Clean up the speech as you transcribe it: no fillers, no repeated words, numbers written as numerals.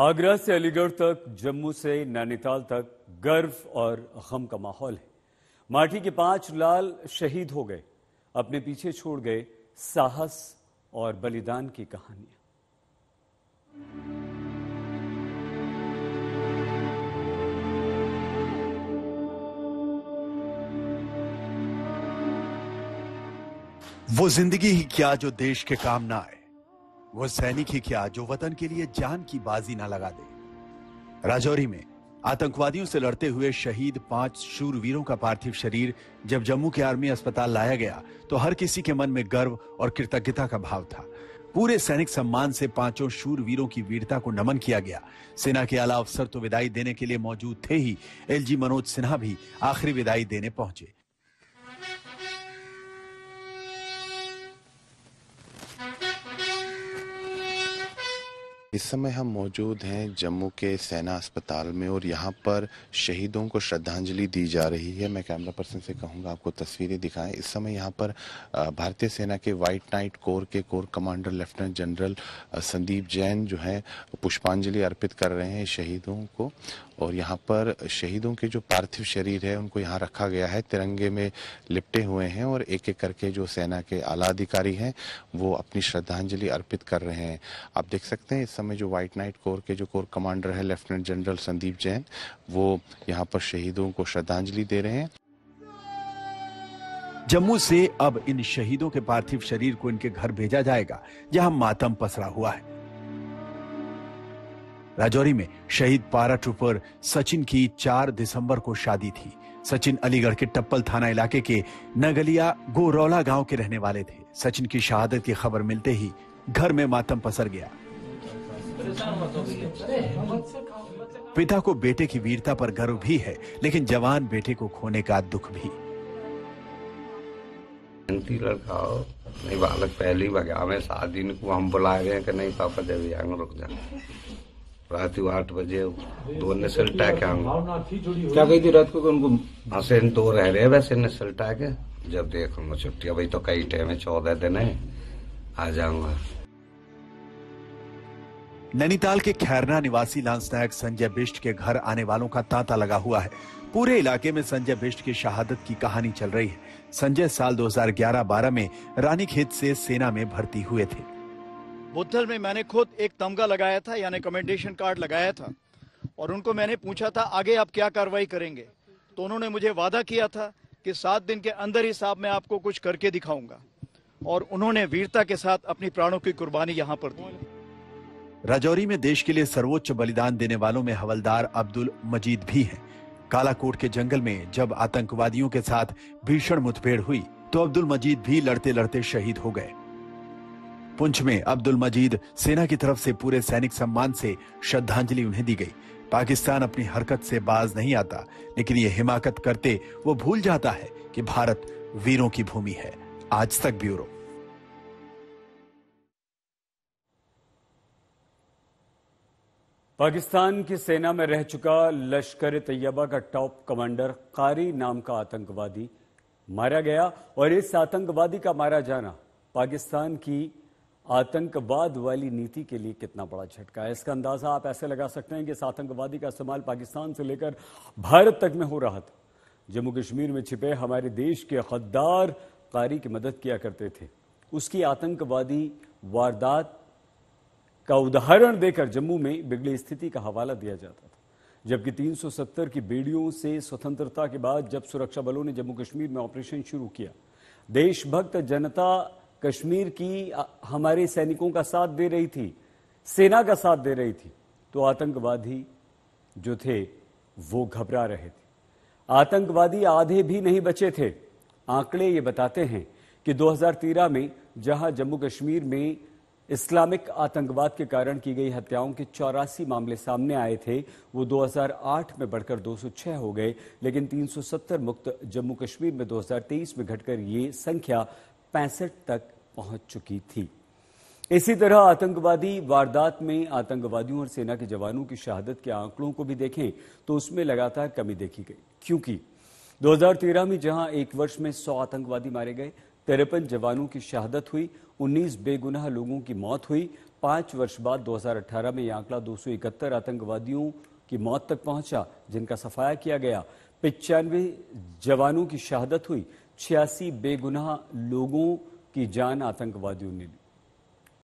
आगरा से अलीगढ़ तक, जम्मू से नैनीताल तक गर्व और गम का माहौल है। माटी के 5 लाल शहीद हो गए, अपने पीछे छोड़ गए साहस और बलिदान की कहानियां। वो जिंदगी ही क्या जो देश के काम ना आए, वो सैनिक ही क्या जो वतन के लिए जान की बाजी ना लगा दे। राजौरी में आतंकवादियों से लड़ते हुए शहीद 5 शूरवीरों का पार्थिव शरीर जब जम्मू के आर्मी अस्पताल लाया गया तो हर किसी के मन में गर्व और कृतज्ञता का भाव था। पूरे सैनिक सम्मान से 5 शूरवीरों की वीरता को नमन किया गया। सेना के आला अफसर तो विदाई देने के लिए मौजूद थे ही, LG मनोज सिन्हा भी आखिरी विदाई देने पहुंचे। इस समय हम मौजूद हैं जम्मू के सेना अस्पताल में और यहाँ पर शहीदों को श्रद्धांजलि दी जा रही है। मैं कैमरा पर्सन से कहूँगा आपको तस्वीरें दिखाएं। इस समय यहाँ पर भारतीय सेना के व्हाइट नाइट कोर के corps commander Lieutenant General Sandeep Jain जो हैं पुष्पांजलि अर्पित कर रहे हैं शहीदों को। और यहाँ पर शहीदों के जो पार्थिव शरीर है उनको यहाँ रखा गया है, तिरंगे में लिपटे हुए हैं और एक एक करके जो सेना के आला अधिकारी हैं वो अपनी श्रद्धांजलि अर्पित कर रहे हैं। आप देख सकते हैं इस समय जो व्हाइट नाइट कोर के जो कोर कमांडर है लेफ्टिनेंट जनरल संदीप जैन, वो यहाँ पर शहीदों को श्रद्धांजलि दे रहे हैं। जम्मू से अब इन शहीदों के पार्थिव शरीर को इनके घर भेजा जाएगा जहाँ मातम पसरा हुआ है। राजौरी में शहीद पारा ट्रूपर सचिन की 4 दिसंबर को शादी थी। सचिन अलीगढ़ के टप्पल थाना इलाके के नगलिया गोरौला गांव के रहने वाले थे। सचिन की शहादत की खबर मिलते ही घर में मातम पसर गया। पिता को बेटे की वीरता पर गर्व भी है, लेकिन जवान बेटे को खोने का दुख भी। नहीं बालक पहली बगा में 7 दिन को हम बुला रहे हैं कि नहीं पापा देवी आंग रुक जा। रात 8 बजे दो नेसल टैक आंग क्या गई थी रात को उनको हंसे तो रह रहे वैसे नेसल टैक है। जब देखो मैं छुट्टियां भाई तो कई टाइम है 14 दिन है आ जाऊंगा। नैनीताल के खैरना निवासी लांस नायक संजय बिष्ट के घर आने वालों का तांता लगा हुआ है। पूरे इलाके में संजय बिष्ट की शहादत की कहानी चल रही है। संजय साल 2011-12 में रानीखेत से सेना में भर्ती हुए थे। बुद्धल में मैंने खुद एक तमगा लगाया था, यानी कमेंडेशन कार्ड लगाया था, और उनको मैंने पूछा था आगे आप क्या कार्रवाई करेंगे, तो उन्होंने मुझे वादा किया था कि 7 दिन के अंदर ही साहब मैं आपको कुछ करके दिखाऊंगा, और उन्होंने वीरता के साथ अपनी प्राणों की कुर्बानी यहाँ पर दी। राजौरी में देश के लिए सर्वोच्च बलिदान देने वालों में हवलदार अब्दुल मजीद भी हैं। कालाकोट के जंगल में जब आतंकवादियों के साथ भीषण मुठभेड़ हुई तो अब्दुल मजीद भी लड़ते लड़ते शहीद हो गए। पुंछ में अब्दुल मजीद सेना की तरफ से पूरे सैनिक सम्मान से श्रद्धांजलि उन्हें दी गई। पाकिस्तान अपनी हरकत से बाज नहीं आता, लेकिन ये हिमाकत करते वो भूल जाता है कि भारत वीरों की भूमि है। आज तक ब्यूरो। पाकिस्तान की सेना में रह चुका लश्कर-ए-तैयबा का टॉप कमांडर कारी नाम का आतंकवादी मारा गया और इस आतंकवादी का मारा जाना पाकिस्तान की आतंकवाद वाली नीति के लिए कितना बड़ा झटका है, इसका अंदाजा आप ऐसे लगा सकते हैं कि इस आतंकवादी का इस्तेमाल पाकिस्तान से लेकर भारत तक में हो रहा था। जम्मू कश्मीर में छिपे हमारे देश के गद्दार कारी की मदद किया करते थे। उसकी आतंकवादी वारदात का उदाहरण देकर जम्मू में बिगड़ी स्थिति का हवाला दिया जाता था, जबकि 370 की बेड़ियों से स्वतंत्रता के बाद जब सुरक्षा बलों ने जम्मू कश्मीर में ऑपरेशन शुरू किया, देशभक्त जनता कश्मीर की हमारे सैनिकों का साथ दे रही थी, सेना का साथ दे रही थी, तो आतंकवादी जो थे वो घबरा रहे थे। आतंकवादी आधे भी नहीं बचे थे। आंकड़े ये बताते हैं कि 2013 में जहां जम्मू कश्मीर में इस्लामिक आतंकवाद के कारण की गई हत्याओं के 84 मामले सामने आए थे, वो 2008 में बढ़कर 206 हो गए, लेकिन 370 मुक्त जम्मू कश्मीर में 2023 में घटकर ये संख्या 65 तक पहुंच चुकी थी। इसी तरह आतंकवादी वारदात में आतंकवादियों और सेना के जवानों की शहादत के आंकड़ों को भी देखें तो उसमें लगातार कमी देखी गई, क्योंकि 2013 में जहां एक वर्ष में 100 आतंकवादी मारे गए, 53 जवानों की शहादत हुई, 19 बेगुनाह लोगों की मौत हुई, 5 वर्ष बाद 2018 में यह आंकड़ा 271 आतंकवादियों की मौत तक पहुंचा, जिनका सफाया किया गया। 95 जवानों की शहादत हुई, 86 बेगुनाह लोगों की जान आतंकवादियों ने ली।